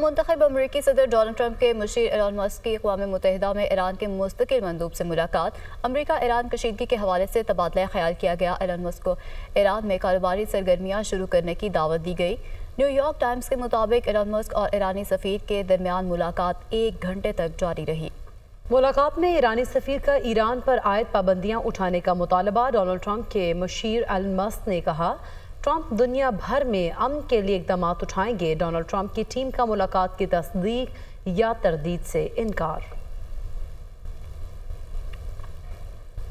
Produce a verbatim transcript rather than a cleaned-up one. मुंतखब अमरीकी सदर डोनाल्ड ट्रंप के मुशीर एलन मस्क की अक़वाम मुत्तहिदा में ईरान के मुस्तक़िल मंदूब से मुलाकात। अमरीका ईरान कशीदगी के हवाले से तबादला ख्याल किया गया। एलन मस्क को ईरान में कारोबारी सरगर्मियाँ शुरू करने की दावत दी गई। न्यूयॉर्क टाइम्स के मुताबिक एलन मस्क और ईरानी सफ़ीर के दरमियान मुलाकात एक घंटे तक जारी रही। मुलाकात में ईरानी सफ़ीर का ईरान पर आयद पाबंदियाँ उठाने का मुतालबा। डोनाल्ड ट्रंप के मुशीर एलन मस्क ने कहा ट्रंप दुनिया भर में अमन के लिए इकदाम उठाएंगे। डोनाल्ड ट्रंप की टीम का मुलाकात की तस्दीक या तरदीद से इनकार।